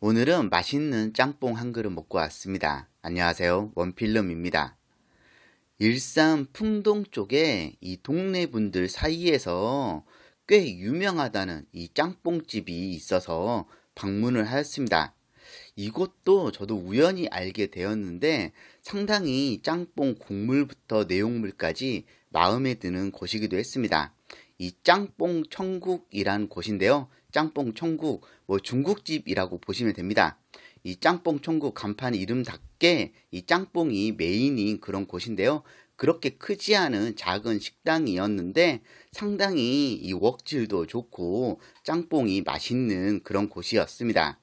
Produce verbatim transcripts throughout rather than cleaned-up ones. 오늘은 맛있는 짬뽕 한 그릇 먹고 왔습니다. 안녕하세요, 원필름입니다. 일산 풍동 쪽에 이 동네 분들 사이에서 꽤 유명하다는 이 짬뽕집이 있어서 방문을 하였습니다. 이곳도 저도 우연히 알게 되었는데 상당히 짬뽕 국물부터 내용물까지 마음에 드는 곳이기도 했습니다. 이 짬뽕천국이란 곳인데요, 짬뽕천국 뭐 중국집이라고 보시면 됩니다. 이 짬뽕천국 간판 이름답게 이 짬뽕이 메인인 그런 곳인데요, 그렇게 크지 않은 작은 식당이었는데 상당히 이 웍질도 좋고 짬뽕이 맛있는 그런 곳이었습니다.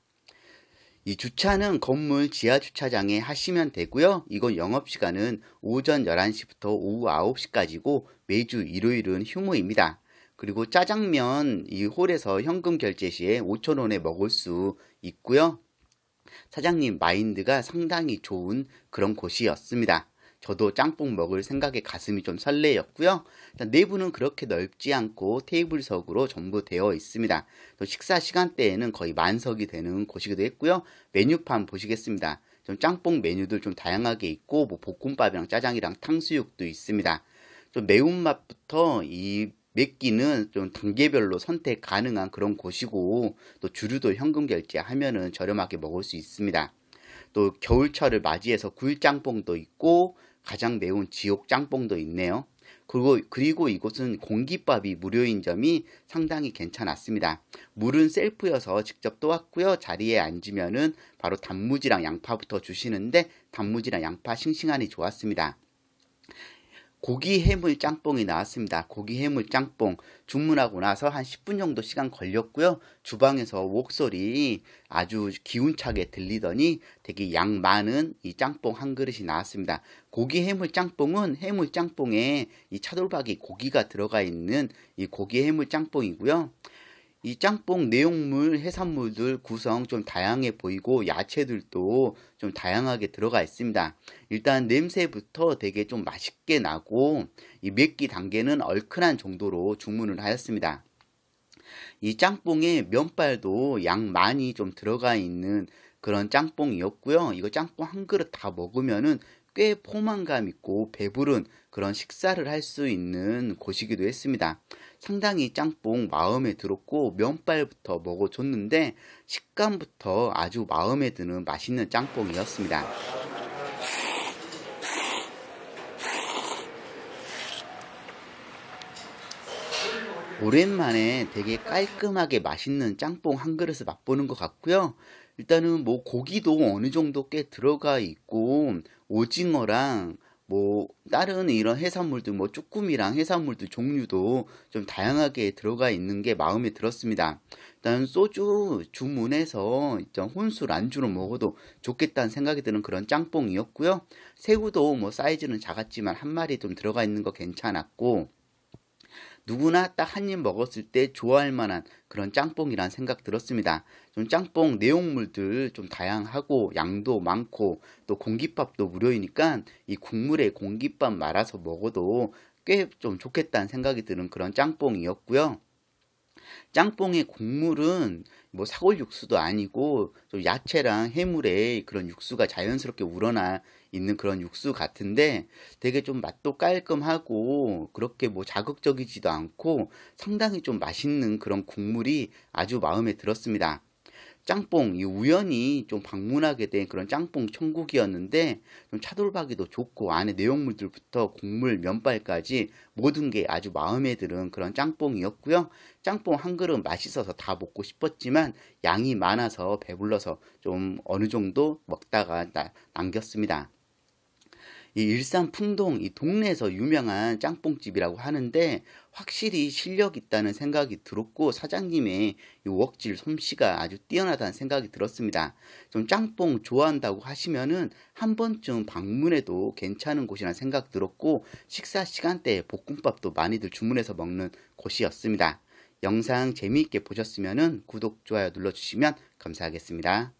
이 주차는 건물 지하주차장에 하시면 되고요. 이건 영업시간은 오전 열한 시부터 오후 아홉 시까지고 매주 일요일은 휴무입니다. 그리고 짜장면 이 홀에서 현금 결제 시에 오천 원에 먹을 수 있고요. 사장님 마인드가 상당히 좋은 그런 곳이었습니다. 저도 짬뽕 먹을 생각에 가슴이 좀 설레였고요. 일단 내부는 그렇게 넓지 않고 테이블석으로 전부 되어 있습니다. 또 식사 시간대에는 거의 만석이 되는 곳이기도 했고요. 메뉴판 보시겠습니다. 좀 짬뽕 메뉴들 좀 다양하게 있고 뭐 볶음밥이랑 짜장이랑 탕수육도 있습니다. 좀 매운맛부터 이 맵기는 좀 단계별로 선택 가능한 그런 곳이고 또 주류도 현금 결제하면은 저렴하게 먹을 수 있습니다. 또 겨울철을 맞이해서 굴짬뽕도 있고 가장 매운 지옥짬뽕도 있네요. 그리고, 그리고 이곳은 공깃밥이 무료인 점이 상당히 괜찮았습니다. 물은 셀프여서 직접 떠왔고요. 자리에 앉으면은 바로 단무지랑 양파부터 주시는데 단무지랑 양파 싱싱하니 좋았습니다. 고기 해물 짬뽕이 나왔습니다. 고기 해물 짬뽕 주문하고 나서 한 십 분 정도 시간 걸렸고요. 주방에서 목소리 아주 기운차게 들리더니 되게 양 많은 이 짬뽕 한 그릇이 나왔습니다. 고기 해물 짬뽕은 해물 짬뽕에 이 차돌박이 고기가 들어가 있는 이 고기 해물 짬뽕이고요. 이 짬뽕 내용물, 해산물들 구성 좀 다양해 보이고 야채들도 좀 다양하게 들어가 있습니다. 일단 냄새부터 되게 좀 맛있게 나고 이 맵기 단계는 얼큰한 정도로 주문을 하였습니다. 이 짬뽕에 면발도 양 많이 좀 들어가 있는 그런 짬뽕이었고요. 이거 짬뽕 한 그릇 다 먹으면은 꽤 포만감 있고 배부른 그런 식사를 할 수 있는 곳이기도 했습니다. 상당히 짬뽕 마음에 들었고 면발부터 먹어줬는데 식감부터 아주 마음에 드는 맛있는 짬뽕이었습니다. 오랜만에 되게 깔끔하게 맛있는 짬뽕 한 그릇을 맛보는 것 같고요. 일단은 뭐 고기도 어느 정도 꽤 들어가 있고 오징어랑 뭐 다른 이런 해산물들 뭐 쭈꾸미랑 해산물들 종류도 좀 다양하게 들어가 있는 게 마음에 들었습니다. 일단 소주 주문해서 일단 혼술 안주로 먹어도 좋겠다는 생각이 드는 그런 짬뽕이었고요. 새우도 뭐 사이즈는 작았지만 한 마리 좀 들어가 있는 거 괜찮았고 누구나 딱 한 입 먹었을 때 좋아할 만한 그런 짬뽕이란 생각 들었습니다. 좀 짬뽕 내용물들 좀 다양하고 양도 많고 또 공깃밥도 무료이니까 이 국물에 공깃밥 말아서 먹어도 꽤 좀 좋겠다는 생각이 드는 그런 짬뽕이었고요. 짬뽕의 국물은 뭐 사골 육수도 아니고 좀 야채랑 해물에 그런 육수가 자연스럽게 우러나 있는 그런 육수 같은데 되게 좀 맛도 깔끔하고 그렇게 뭐 자극적이지도 않고 상당히 좀 맛있는 그런 국물이 아주 마음에 들었습니다. 짬뽕, 이 우연히 좀 방문하게 된 그런 짬뽕 천국이었는데 좀 차돌박이도 좋고 안에 내용물들부터 국물, 면발까지 모든 게 아주 마음에 드는 그런 짬뽕이었고요. 짬뽕 한 그릇 맛있어서 다 먹고 싶었지만 양이 많아서 배불러서 좀 어느 정도 먹다가 남겼습니다. 이 일산 풍동 이 동네에서 유명한 짬뽕집이라고 하는데 확실히 실력 있다는 생각이 들었고 사장님의 이 웍질 솜씨가 아주 뛰어나다는 생각이 들었습니다. 좀 짬뽕 좋아한다고 하시면은 한 번쯤 방문해도 괜찮은 곳이라는 생각 들었고 식사 시간대에 볶음밥도 많이들 주문해서 먹는 곳이었습니다. 영상 재미있게 보셨으면은 구독, 좋아요 눌러주시면 감사하겠습니다.